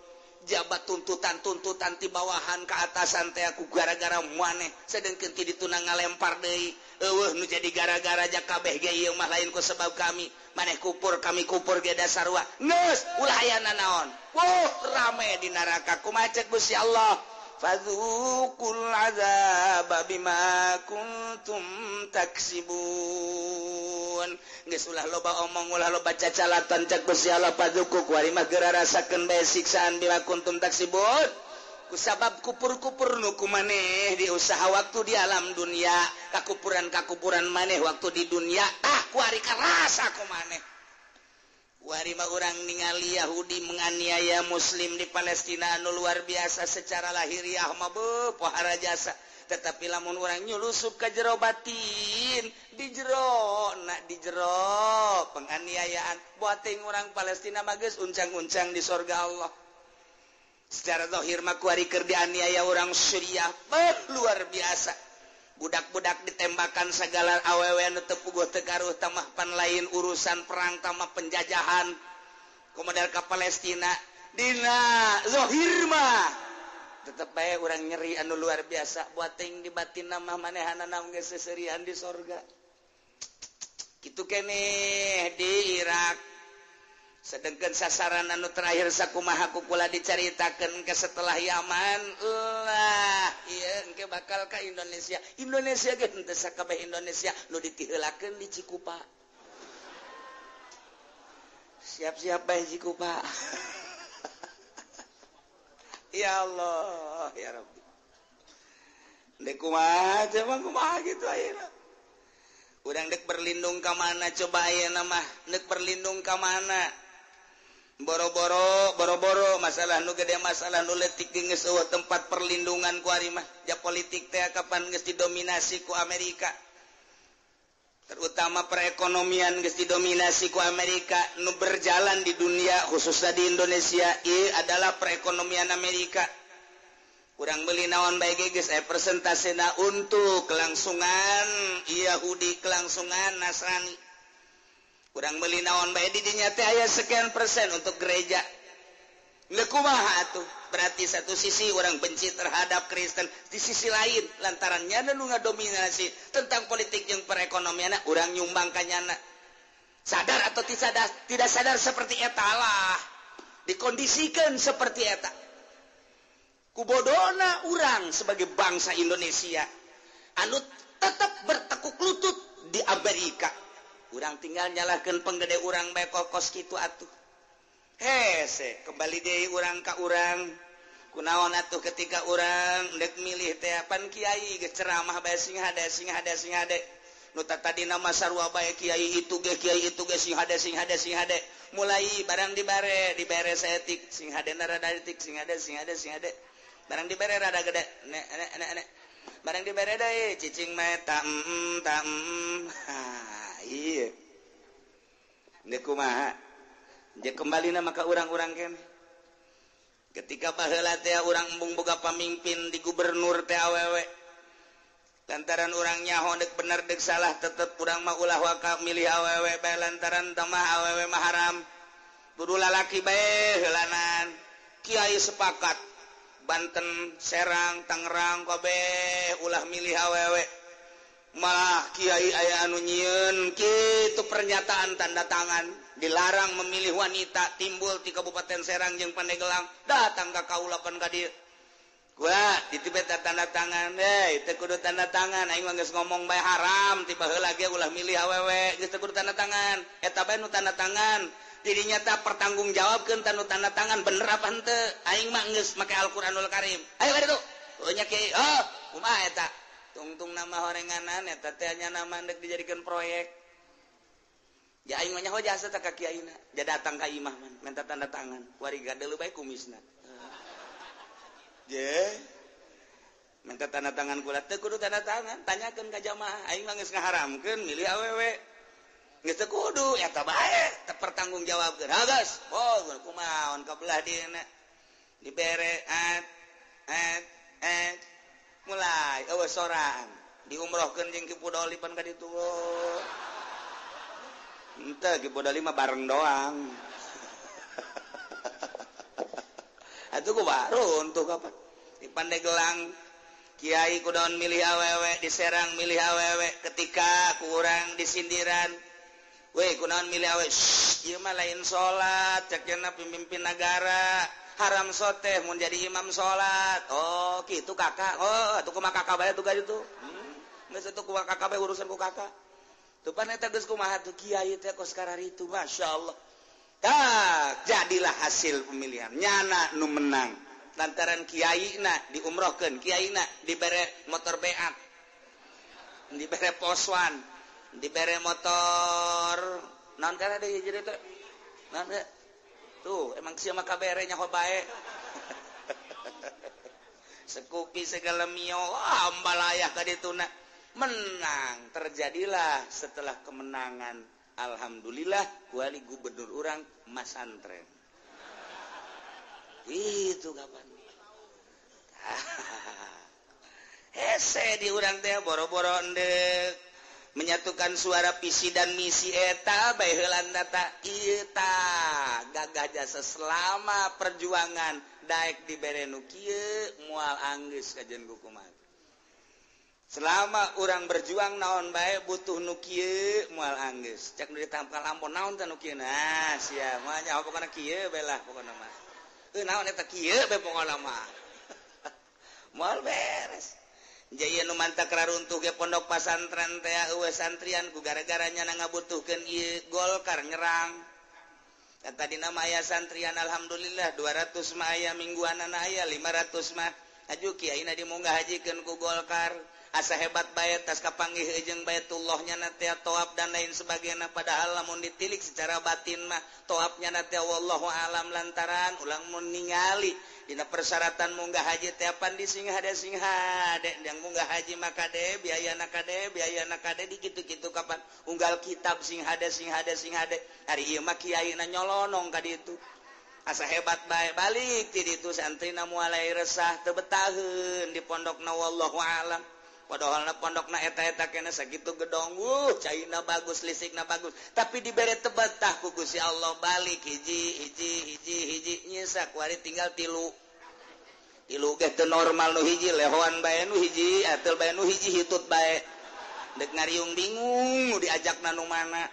Jabat tuntutan-tuntutan ti bawahan ke atasan teh aku gara-gara maneh sedengkeun ti dituna ngalempar deui eueuh nu jadi gara-gara ja kabeh ge ieu mah lain ku sebab kami maneh kupur kami kupur ge dasarua geus ulah aya nanaon rame di neraka kumaha cek Gusti Allah fadzuqul azaba bima kuntum taksibun geus ulah loba omong ulah loba cacalatan cak Gusti Allah paduku kuari mah geura rasakeun bae siksaan bima kuntum taksibun kusabab kupur-kupur nu kumaneh diusaha waktu di alam dunia kakupuran-kakupuran maneh waktu di dunia kuari karasa kumaneh. Warima orang ningali Yahudi menganiaya Muslim di Palestina anu luar biasa secara lahiriah mah beuh pohara jasa. Tetapi lamun orang nyulusup ka jero batin di jero penganiayaan boting orang Palestina mah geus uncang-uncang di sorga Allah. Secara zahir mah kuari keur dianiaya orang Suriah luar biasa. Budak-budak ditembakkan segala awewe nu teu puguh teu garuh tamah pan lain urusan perang tamah penjajahan kumodal ka Palestina dina zahir mah tetep bae urang nyeri anu luar biasa buating di batinna mah manehanna geus seserian di sorga kitu keneh di Irak sedengkeun sasaran anu terakhir sakumaha kula dicaritakeun ke setelah Yaman engke bakal ka Indonesia. Indonesia ge henteu sakabeh Indonesia nu ditiheulakeun di Cikupa. Siap-siap bae Cikupa. Ya Allah, ya Rabbi. Dek kumaha, cuman kumaha gitu ayeuna. Urang dek berlindung ka mana coba ayeuna mah? Dek berlindung ka mana? Boro-boro masalah nu gede masalah nu leutik geus eueuh tempat perlindungan ku ari mah ja politik teh kapan geus didominasi ku Amerika terutama perekonomian geus didominasi ku Amerika nu berjalan di dunia khususnya di Indonesia ieu adalah perekonomian Amerika kurang beli naon bae ge geus aya persentasena untuk kelangsungan Yahudi kelangsungan Nasrani kurang beli naon bae di dinya teh aya sekian persen untuk gereja. Leuh kumaha atuh? Berarti satu sisi orang benci terhadap Kristen, di sisi lain lantaran nyana nu ngadominasi tentang politik jeung perekonomian orang nyumbang ka nyana. Sadar atau tidak sadar seperti eta lah. Dikondisikan seperti eta. kubodona urang sebagai bangsa Indonesia anu tetap bertekuk lutut di Amerika. Urang tinggal nyalahkan penggede urang bae kokos kitu atuh. Hese, kembali deui urang ka urang. Kunaon atuh ketika urang ndek milih teh pan kiai geus ceramah bae sing hade sing hade sing hade. Nu tadina mah sarua bae kiai itu ge sing hade sing hade sing hade. Mulai barang dibare diberes etik sing hade na rada etik sing hade sing hade sing hade. Barang dibare rada gede. Nek nek nek nek. Barang dibere deui cicing mah tam. Iya, ini kumaha dia kembali nama ke orang-orang kene. Ketika baheula teh orang embung boga pamimpin di gubernur teh awewe. Lantaran orang nyaho dek bener dek salah tetep orang mah ulah waka milih awewe bae lantaran tamah awewe mah haram. Kudu lalaki bae heulanan. Kiai sepakat Banten, Serang, Tangerang kabeh ulah milih awewe. Malah kiai aya anu nyieun kitu pernyataan tanda tangan dilarang memilih wanita timbul di Kabupaten Serang jeung Pandeglang datang ka kaula pan ka dieu gua ditibet tanda tangan teu kudu tanda tangan aing mah geus ngomong bae haram ti baheula ge ulah milih awewe geus teu kudu tanda tangan eta bae nu tanda tangan dirinya teh pertanggungjawabkeun tanu tanda tangan bener apa henteu aing mah geus make Al-Qur'anul Karim ayo bari tu nya kiai oh kumaha eta tungtung nama horenganan eta teh nya nama deuk dijadikeun proyek. Ya aing mah nyaho jasa teh ka kiaina. Ja datang ka imah man, minta tanda tangan. Wariga deuleu bae kumisna. Ye. Minta tanda tangan kula teh kudu tanda tangan, tanyakeun ka jamaah. Aing mah geus ngaharamkeun milih awewe. Geus teu kudu eta bae teu pertanggungjawabkeun. Ha geus, oh kumaon kabelah dieuna. Dibere at mulai eueuh sorang diumrohkeun jeung Ki Budoli pan ka ditu. Henteu Ki Budoli mah bareng doang. Atuh ku barun tuh kapan di Pandeglang kiai kudaon milih awewe di Serang milih awewe ketika kurang disindiran. Weh kunaon milih awewe? Ieu mah lain salat cek cenah pemimpin negara. Haram soteh mun jadi imam sholat. Oh kitu kakak. Oh atuh kumaha kakak bae tuh ka ditu. Geus atuh kumaha kakak bae urusan ku kakak. Tuh pan eta geus kumaha tuh kiai teh kos kararitu. Masya Allah. Tak jadilah hasil pemilihan. Nyana nu menang. Lantaran kiaina diumrohkeun, kiaina dibere motor beak. Dibere poswan, dibere motor. Naon kana deui jadi teh? Naon teh? Tuh, emang siya makabere nyaho bae. Sekupi segala mio, ambalayah kadituna. Menang, terjadilah setelah kemenangan. Alhamdulillah, kuali gubernur urang mas antren. Itu kapan? Hese di urang teh boro-boro endek. Menyatukan suara visi dan misi eta bae heula eta eta gagah jasa selama perjuangan daek dibere nu kieu moal anggeus ka jeung kumaha selama urang berjuang naon bae butuh nu kieu moal anggeus cek nu ditampal lampon naon teh nu kieu nah sia mah nya pokona kieu bae lah pokona mah teu naon eta kieu bae pokona mah moal beres. Jaya nu mantak raruntuh ke pondok pasantren teh eueuh santrian ku gara-garanya nangabutuhkeun ieu Golkar nyerang. Eta dina mah aya santrian alhamdulillah 200 mah aya mingguanana aya 500 mah. Aju kiaina dimunggah hajikeun ku Golkar. Asa hebat bae tas kapanggih jeung Baitullahnya na teh toab dan lain sebagainya padahal lamun ditilik secara batin mah toabnya na teh wallahu alam lantaran ulang mun ningali dina persyaratan munggah haji teh pan dising hade yang munggah haji maka de biaya na kade dikitu-kitu kapan unggal kitab sing hade hari ieu mah kiaina nyolonong ka ditu asa hebat bae balik ti ditu santrina mulai resah teu betaheun di pondokna wallahu alam. Padahal pondokna eta-eta kena sakitu gedong, caina bagus, listrikna bagus. Tapi dibere teu betah ku Gusti Allah balik hiji nyisa kuari tinggal tilu. Tilu ge teu normal nu hiji lehoan bae nu hiji, atel bae nu hiji hitut bae. Dek ngariung bingung diajakna nu mana.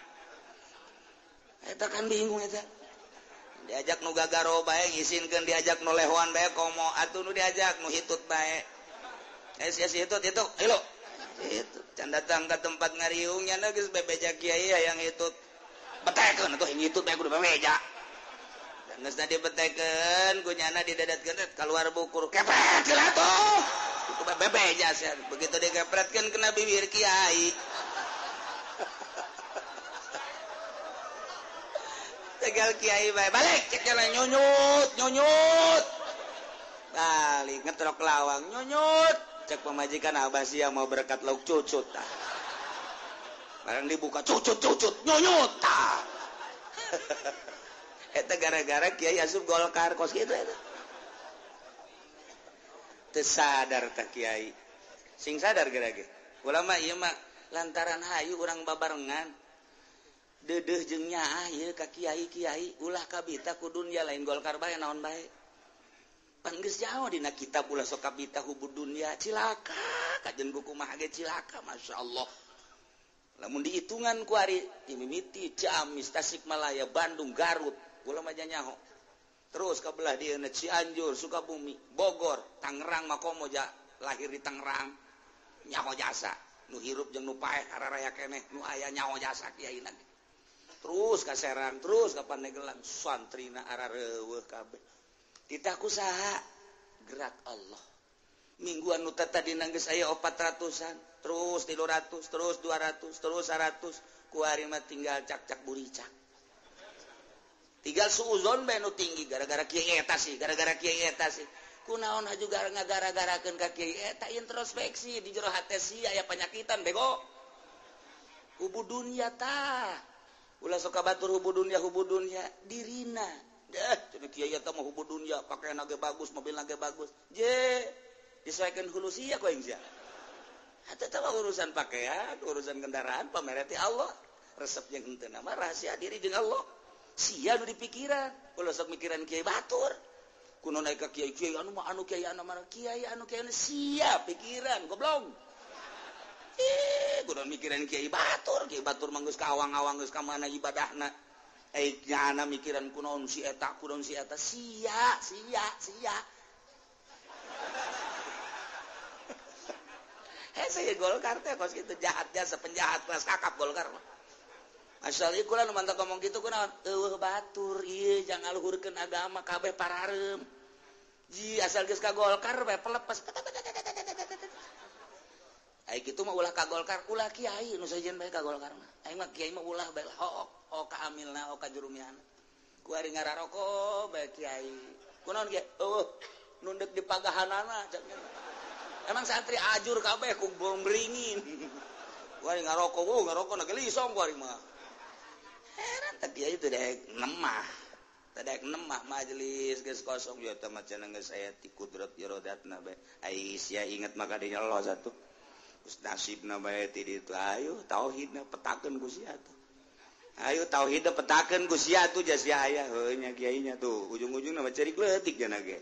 Eta kan bingung eta. diajak nu gagaro bae ngisinkeun, diajak nu lehoan bae komo, atuh nu diajak nu hitut bae. Sia si hitut itu ilo itu can datang ke tempat ngariungnya geus bebeja kiai hayang hitut, betekeun atuh hitut bae kudu bebeja. Geus na dibetekeun kunyana didadatkeun keluar bukur kepret geula atuh kudu bebeja sia, begitu digepretkeun kena bibir kiai. Tegal kiai bae balik cek jalan nyunyut balik ngetrok lawang nyunyut cek pemajikan Abah yang mau berkat lauk cucut tah barang dibuka cucut nyunyut tah eta gara-gara kiai asup golkar kos kitu eta teu sadar tah kiai sing sadar gara-gara ulama ieu mah lantaran hayu urang babarengan dedeh jeung nyaah ieu ka kiai-kiai ulah kabita kudun ya lain golkar bae naon bae pan geus jauh dina kitab ulah sok kabita hubud dunya cilaka kajen buku mah ge cilaka Masya Allah lamun diitungan ku ari Timimiti Ciamis Tasikmalaya Bandung Garut ulama mah nyaho terus ka belah dieuna Cianjur Sukabumi Bogor Tangerang makomo ja lahir di Tangerang nyaho jasa nu hirup jeung nu paeh araraya keneh nu aya nyaho jasa kiai na terus ka Serang, terus ka Pandeglang, santrina arareuweuh kabeh. Kita kusaha gerak Allah. Mingguan nu tata dina geus aya 400-an, terus 300, terus 200, terus 100, ku ari mah tinggal cak-cak buricak. Tinggal suuzon bae nu tinggi gara-gara kieu eta sih, gara-gara kieu eta sih. Kunaon hajuh gara-gara-garakeun ka kieu eta introspeksi di jero hate sia aya panyakitan bego. Hubu dunya tah ulah suka batur hubud dunia dirina deh cina kiai eta mah hubud dunia pakaian lagi bagus mobil lagi bagus je disesuaikan hulu sia ku aing sia eta mah urusan pakaian urusan kendaraan pamereti Allah resep yang henteu mah rahasia diri jeung Allah sia nu dipikiran ulah sok mikiran kiai batur kuno naik ka kiai anu kiai sia pikiran goblok. Kudu mikiran kiai batur manggus ka awang-awang geus ka mana ibadahna. Nyana mikiran kunaon si eta sia. Saya golkar teh kos kitu jahat jasa penjahat kelas kakap golkar. Masya Allah kula nu mantap ngomong kitu kunaon eueuh batur ieu jangan luhurkeun agama kabeh parareum. Ji asal geus ka golkar bae pelepas. Aik itu mah ulah ka golkar, ulah kiai nu sejen bae ka golkar mah. Aing mah kiai mah ulah bae hook ka amilna, ka jurumiana. Ku ari ngararoko bae kiai. Kunaon ge? Eueuh, nu deuk di pagahanana. Emang santri ajur kabeh ku bongringin. Ku ari ngaroko, ngarokona gelisong ku ari mah. Heran teh kiai teh dek nemah. Teh dek nemah majelis geus kosong ya teh mah cenah geus aya ti kudrat iradatna bae. Aisyah inget maka deui Allah satu. Nasibna bae ti ditu ayo tauhidna petakeun ku sia atuh. Ayo tauhidna petakeun ku sia atuh jas sia aya heuh nya kiai nya tuh ujung-ujungna mah ceurik leutik cenah ge.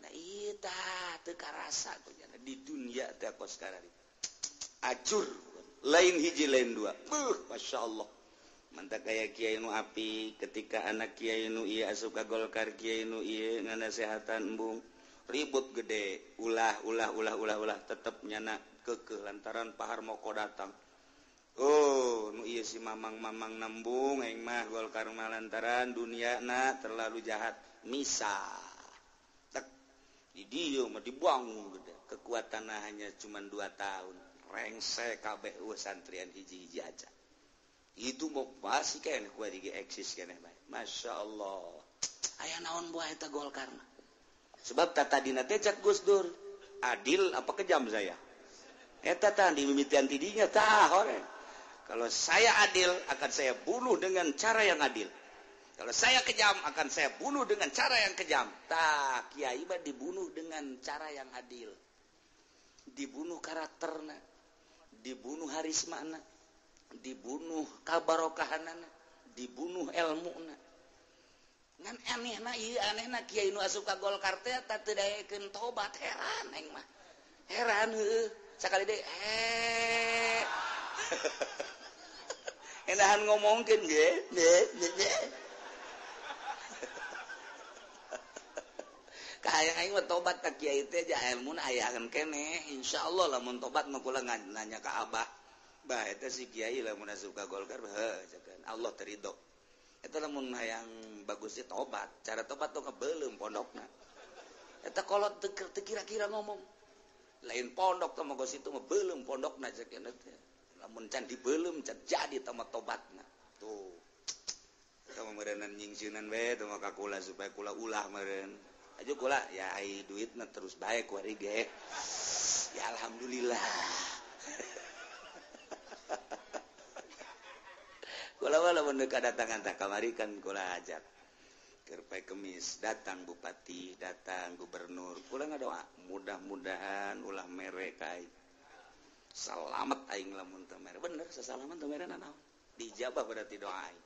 Da ieu tah teu karasa ku cenah di dunya teh kos karari. Acur lain hiji lain dua. Masya Allah. Mantap kaya kiai nu api ketika anak kiai nu ieu asup ka golkar kiai nu ieu nganasehatan embung ribut gede ulah tetep nyana kekeh lantaran pahar moko datang. Oh, nu ieu si mamang-mamang nembung aing mah golkar mah lantaran duniana terlalu jahat. Misah. Tek. Di dieu mah dibangun gede. Kekuatanna hanya cuma 2 tahun. Rengse kabeh eueuh santrian hiji-hiji aja. Itu mah pasti keneh ku ari ge eksis keneh bae. Masya Allah. Aya naon buah eta golkar mah? Sebab tata dina teh cak Gus Dur. Adil apa kejam saya? Eta tah dimimitian tidinya tah hore. Kalau saya adil akan saya bunuh dengan cara yang adil. Kalau saya kejam akan saya bunuh dengan cara yang kejam. Tah kiai mah dibunuh dengan cara yang adil. Dibunuh karakterna, dibunuh harismana, dibunuh kabarokahanana, dibunuh ilmuna. Ngan anehna ieu anehna kiai nu asup ka golkar teh tah teu daekeun tobat heran aing mah. Heran heuh. Sekali deh, enahan ngomongin, Kahayang aing mah tobat ka kiai teh aja ilmu na ayaheun keneh. Insyaallah lamun tobat mah kula nanya ka Abah. Bah eta si kiai lamun asup ka Golkar heuh Allah terido. Eta lamun hayang bagus sih tobat. Cara tobat tong kebeulem pondokna. Eta kolot teu kira-kira ngomong. Lain pondok teh mah geus itu mah beulem pondokna cekeun teh. Lamun can dibeulem can jadi tama tobatna. Tuh. Kamu meureunnan nyingsieunan bae tama ka kula supaya kula ulah meureun. Aja kula ya ai duitna terus baik wari ge. Ya alhamdulillah. Kula walaupun kadatangan tak kamari kan kula ajak. Kerpai kemis datang bupati, datang gubernur. Kula ngadoa, mudah-mudahan ulah mere ka aing. Salamet aing lamun teu mere. Bener sasalaman teu mere naon. Dijabah berarti doa aing.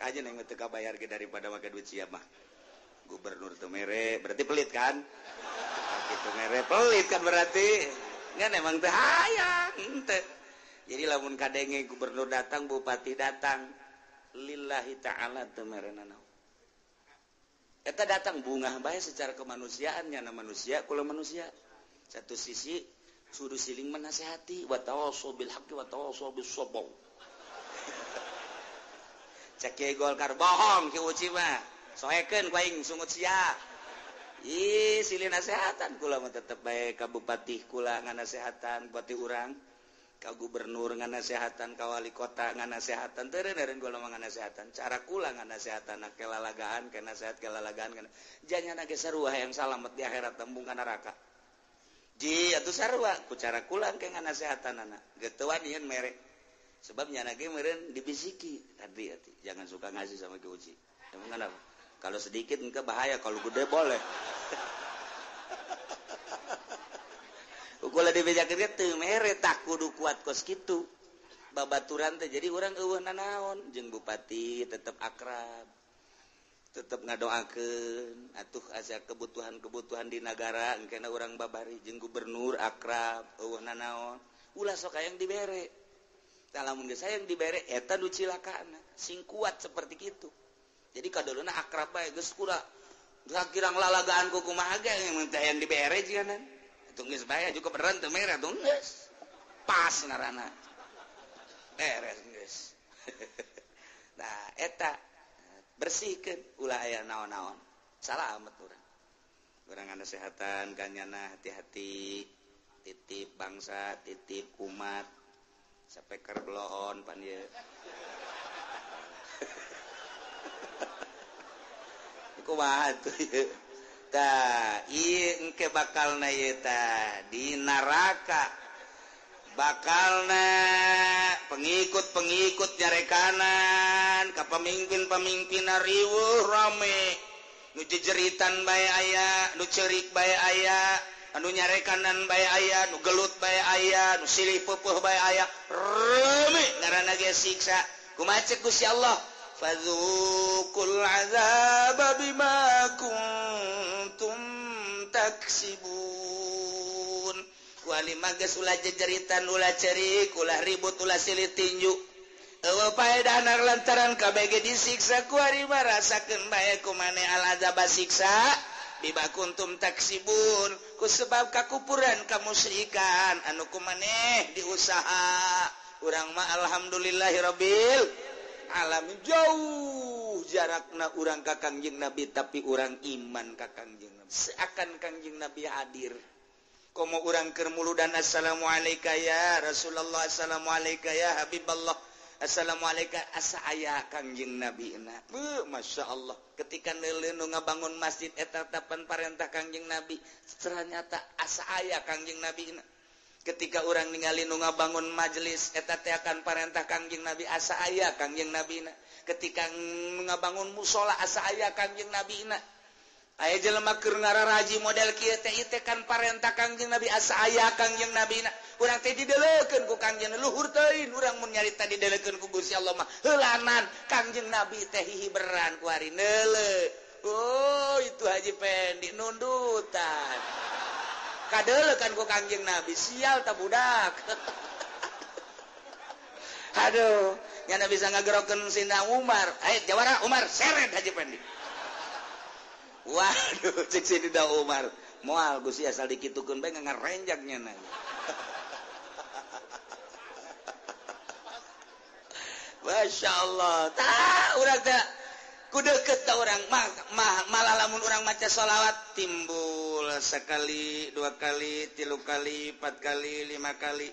Kajen aing teu kabayar ge daripada make duit sia mah. Gubernur temere berarti pelit kan? Bupati temere pelit kan berarti? Ngan emang teh hayang teh. Jadi lamun kadenge gubernur datang, bupati datang, lillahi ta'ala temere nanau. Eta datang bunga bae secara kemanusiaannya, na manusia kula manusia. Satu sisi suruh siling menasehati, wa tawasau bil haqqi wa tawasau bis sabr. Cek kieu Golkar bohong kieu uci mah. Soeken ku aing sungut sia. Ih, silih nasehatan kula mah tetep bae ka bupati kula nganasehatan bupati urang, ka gubernur nganasehatan, ka wali kota nganasehatan, teureun kula mah nganasehatan. Cara kula nganasehatan kelalagaan, kanasehat kelalagaan kana. Janjana ge sarua hayang salamet di akhirat tembung ka neraka. Ji atuh sarua ku cara kula engke nganasehatanana. Geus teu wani ieun mere. Sebab nyana ge meureun dibisiki tadi atuh. Jangan suka ngasih sama ki uci. Emang kenapa? Kalau sedikit enggak bahaya, kalau gede boleh. Kula dibejakeun teu mere tak kudu kuat kos kitu. Babaturan teh jadi urang eueuh nanaon jeung bupati tetep akrab. Tetep ngadoakeun atuh asa kebutuhan-kebutuhan di nagara engkena urang babari jeung gubernur akrab eueuh nanaon. Ulah sok hayang dibere. Tah lamun geus hayang dibere eta nu cilakaana sing kuat seperti kitu. Jadi kadolona akrab bae geus kura sakirang lalagaan ku kumaha ge yang dibere jieunan. Atuh geus bae cukup beneran teu mere atuh geus. Pas narana. Beres geus. Nah, eta bersihkeun ulah aya naon-naon. Salamet urang. Urang ngasehatan kanyana hati-hati titip bangsa, titip umat. Sapeker bloon pan ieu. Kumaha tuh ieu tah ieu engke bakalna ieu tah di neraka bakalna pengikut-pengikut nyarekanan ka pemimpin-pemimpin riweuh rame nu jejeritan bae aya nu ceurik bae aya anu nyarekanan bae aya nu gelut bae aya nu silih peupuh bae aya rame ngaranna ge siksa kumaha ceuk Gusti Allah fadzukul azaba bima kuntum taksibun wali magas ulah jejeritan ulah cerik ulah ribut ulah silih tinju eueuh paedahna lantaran kabeh ge disiksa ku ari mah rasakeun bae kumane al azaba siksa bima kuntum taksibun ku sebab kakupuran kamusyrikan anu kumaneh diusaha urang mah alhamdulillahirabbil alamin jauh jarakna urang ka Kangjeng Nabi tapi urang iman ka Kangjeng Nabi seakan Kangjeng Nabi hadir komo urang keur muludan assalamualaikum ya Rasulullah assalamualaikum ya Habiballah assalamualaikum asa aya Kangjeng Nabi na Masya Allah ketika leuleuh nu ngabangun masjid eta tatapan parentah Kangjeng Nabi ternyata asa aya Kangjeng Nabi na ketika orang ningali nu ngabangun majelis eta teh akan parentah Kangjeng Nabi asa aya Kangjeng Nabi na ketika ngabangun musola asa aya Kangjeng Nabi na aya jelema keur ngararaji model kieu teh teh kan parentah Kangjeng Nabi asa aya Kangjeng Nabi na urang teh didelekeun ku Kangjeng luhur teuing urang mun nyarita didelekeun ku Gusti Allah mah heulanan Kangjeng Nabi teh hihiberan ku ari neuleuh oh itu Haji Pendi nundutan kadeulekan ku Kangjeng Nabi sial ta budak. Aduh, nyana bisa ngagerokeun Sina Umar. Haid jawara Umar seret Haji Pendi. Waduh, cek sini dah Umar. Moal gusi asal dikitukeun bae ngarenjaknya na. Masya Allah. Tah urang teh kudeukeut tah urang malah lamun urang maca sholawat timbul sekali, dua kali, tilu kali, empat kali, lima kali.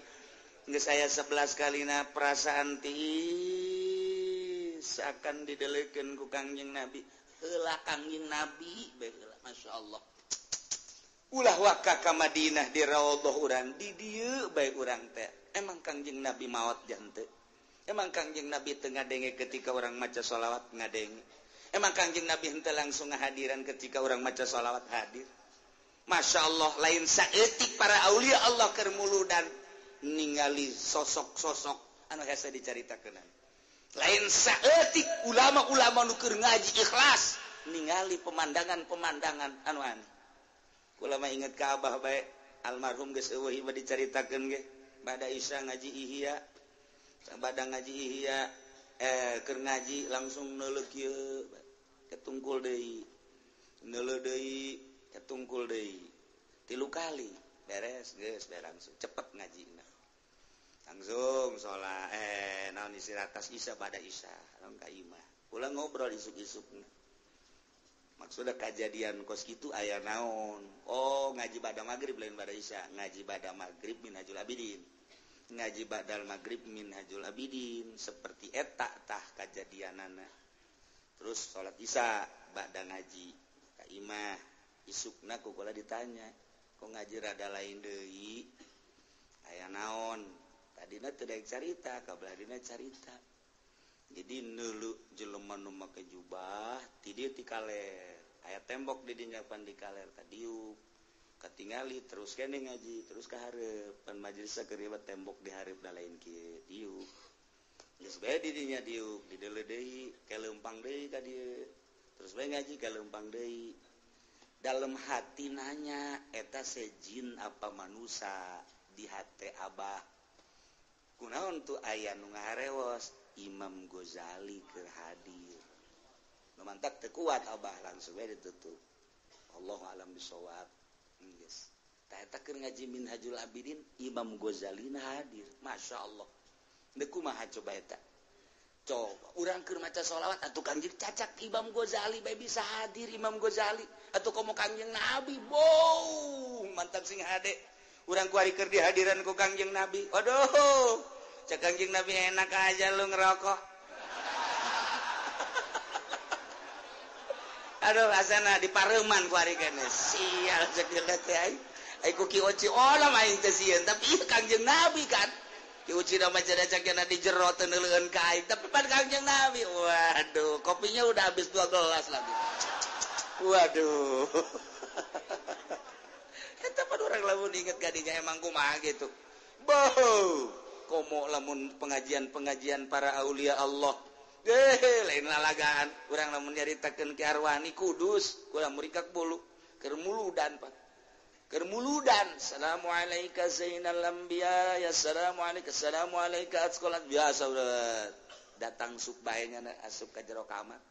Geus aya 11 kalina perasaan tiis akan didelekeun ku Kangjeng Nabi. Heula Kangjeng Nabi bae heula. Masya Allah. Ulah waka ka Madinah di Raudhah urang di dieu bae urang teh. Emang Kangjeng Nabi maot janteu. Emang Kangjeng Nabi tengah denge ketika orang maca sholawat ngadenge. Emang Kangjeng Nabi henteu langsung hadiran ketika orang maca sholawat hadir. Masya Allah, lain saeutik para aulia Allah keur muludan ningali sosok-sosok anu hese dicaritakeun. Lain saeutik ulama-ulama nu keur ngaji ikhlas ningali pemandangan-pemandangan anu aneh. Ulama ingat ka Abah bae, almarhum geus eueuh ieu dicaritakeun ge, bada isya ngaji Ihya. Sabada ngaji Ihya keur ngaji langsung neuleuh kieu ketungkul deui neuleuh deui ketungkul deui tilu kali beres geus bae langsung cepet ngajina langsung salat naon istirahat isya bada isya lamun ka imah ulah ngobrol isuk-isukna maksudna kajadian kos kitu aya naon oh ngaji bada magrib lain bada isya ngaji bada magrib minhajul abidin ngaji ba'dal maghrib minhajul abidin seperti eta tah kajadianana terus sholat isya ba'da ngaji ka imah isukna kukula ditanya kok ngaji rada lain deui aya naon tadina teu daek carita kabeladina carita jadi neuleuh jelema nu make jubah ti dieu ti kaler aya tembok di dinyapan di kaler kadiuk katingali terus kene ngaji terus ka hareup pan majelisna keur ribet tembok di hareup da lain kieu diuk geus bae di dinya diuk dideuleuh deui kaleumpang deui ka dieu terus bae ngaji kaleumpang deui dalam hati nanya eta sejin apa manusa di hate Abah kunaon tu aya nu ngaharewos Imam Ghazali keur hadir nu mantak teu kuat Abah langsung bae ditutup Allahu a'lam bishawab. Yes. Taeta keur ngaji Minhajul Abidin Imam Ghazali hadir. Masya Allah. Teu kumaha coba eta. Coba urang keur maca sholawat atuh Kangjeng cacak Imam Ghazali bae bisa hadir Imam Ghazali atuh komo Kangjeng Nabi. Wow, mantap sing hade. Urang kuari keur dihadiran ku Kangjeng Nabi. Aduh. Cak Kangjeng Nabi enak aja lu ngerokok. Aduh asana di Pareman kuari kene sial cek jelek teh ai ku kiuci ola main teh sieun tapi Kangjeng Nabi kan kiuci da maca dacakna di jero teh neuleueun ka aing tapi pan Kangjeng Nabi waduh kopinya udah habis 2 gelas lagi waduh eta pan urang lamun inget kadinya emang kumaha gitu boh komo lamun pengajian-pengajian para aulia Allah. Lain lalagaan urang lamun nyaritakeun ki Arwani Kudus urang murikak bulu keur muludan assalamualaikum zainal anbiya ya assalamualaikum sekolah biasa urang datang suk bae nya asup ka jero kamar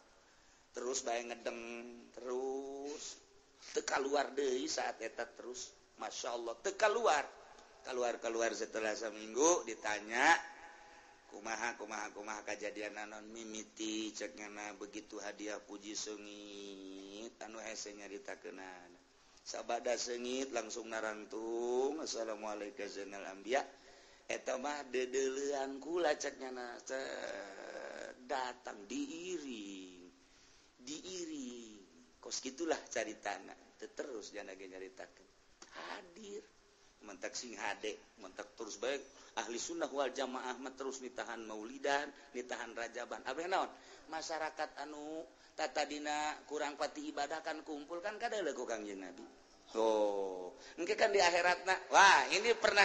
terus bae ngedeng terus teu kaluar deui saat eta terus Masya Allah teu keluar setelah seminggu ditanya kumaha kejadian naon mimiti cek ngana begitu hadiah puji seungit anu hese nyaritakeunana sabada seungit langsung narantung assalamualaikum zainal anbiya eta mah dedeleuan kula cek ngana datang diiring kos kitulah caritana terus jana ge nyaritakeun hadir mentak sing hade mentak terus baik ahli sunnah wal jamaah terus nitahan maulidan nitahan rajaban abeh naon masyarakat anu tata dina kurang pati ibadah kan kumpul kan kadele ku Kangjeng Nabi oh engke kan di akhiratna wah ini pernah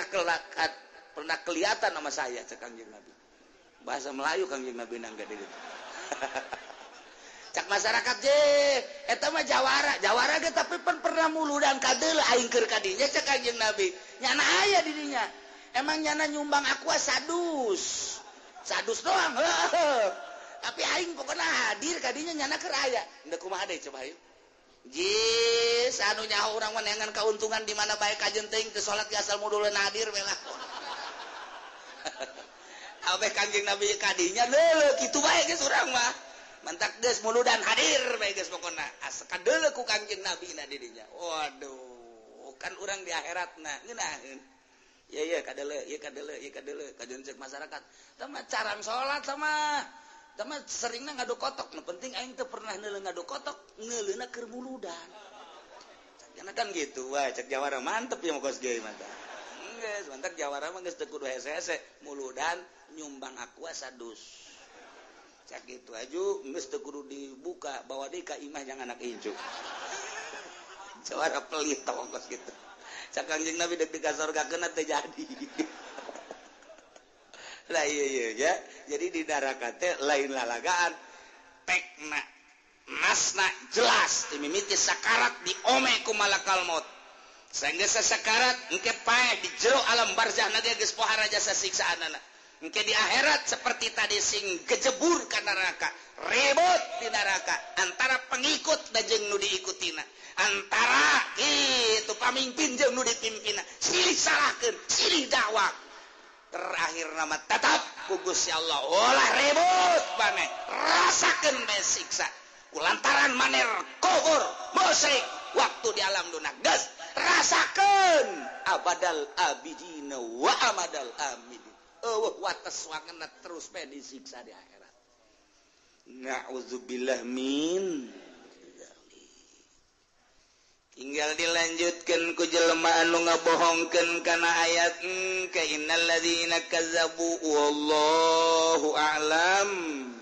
kelihatan sama saya cek Kangjeng Nabi bahasa Melayu Kangjeng Nabi nang gede gitu cak masyarakat je eta mah jawara ge tapi pernah muludan kadel aing keur ka dinya cak Kangjeng Nabi nyana aya di dinya emang nyana nyumbang aqua sadus doang tapi aing pokona hadir ka dinya nyana keur aya ndek kumaha deui coba ieu Jis, anu nyaho orang menengan keuntungan di mana baik kajen ting ke sholat ke asal mudulan hadir melah. Abah Kangjeng Nabi kadinya lele gitu baik guys orang mah. Mentak guys muludan hadir baik guys pokoknya. Asalkan dulu ku Kangjeng Nabi nadinya. Waduh, kan orang di akhirat nah ngeunaheun. Ya ya kadele, ya kadele, ya kadele kajen cek masyarakat. Tama cara sholat sama. Tama seringna ngadu kotok, nu penting aing teu pernah neuleuh ngadu kotok, neuleuhna keur muludan. Cenah kan gitu, wah cek jawara mantep ya mokos ge mata. Geus, mantep jawara mah geus teu kudu hese-hese, muludan nyumbang aqua sadus. Cak kitu aju geus teu kudu dibuka, bawa deui ka imah jangan anak injuk. Jawara pelit tong mokos kitu. Cak Kangjeng Nabi dek ka surga keunat teh jadi. Lah iya iya ya. Jadi di darakate lain lalagaan pekna masna jelas timimiti sakarat di ome kumalakal maut. Sanggeus sasakarat engke pae di jero alam barzah nage geus poha raja sasiksaanana. Engke di akhirat seperti tadi sing gejebur ka neraka, ribut di neraka antara pengikut da jeung nu diikutina. Antara kitu pamimpin jeung nu dipimpinna, silih salahkeun, silih dakwah. Terakhir nama tetap kugus ya Allah olah ribut maneh rasakan besiksa kulantaran maneh kufur musyrik waktu di alam dunia gas rasakan abadal abidina wa amadal amidin wates wangena terus pe disiksa di akhirat na'udzubillah min tinggal dilanjutkan ku jelema anu ngabohongkeun kana ayat ka innal ladzina kazzabu wallahu a'lam.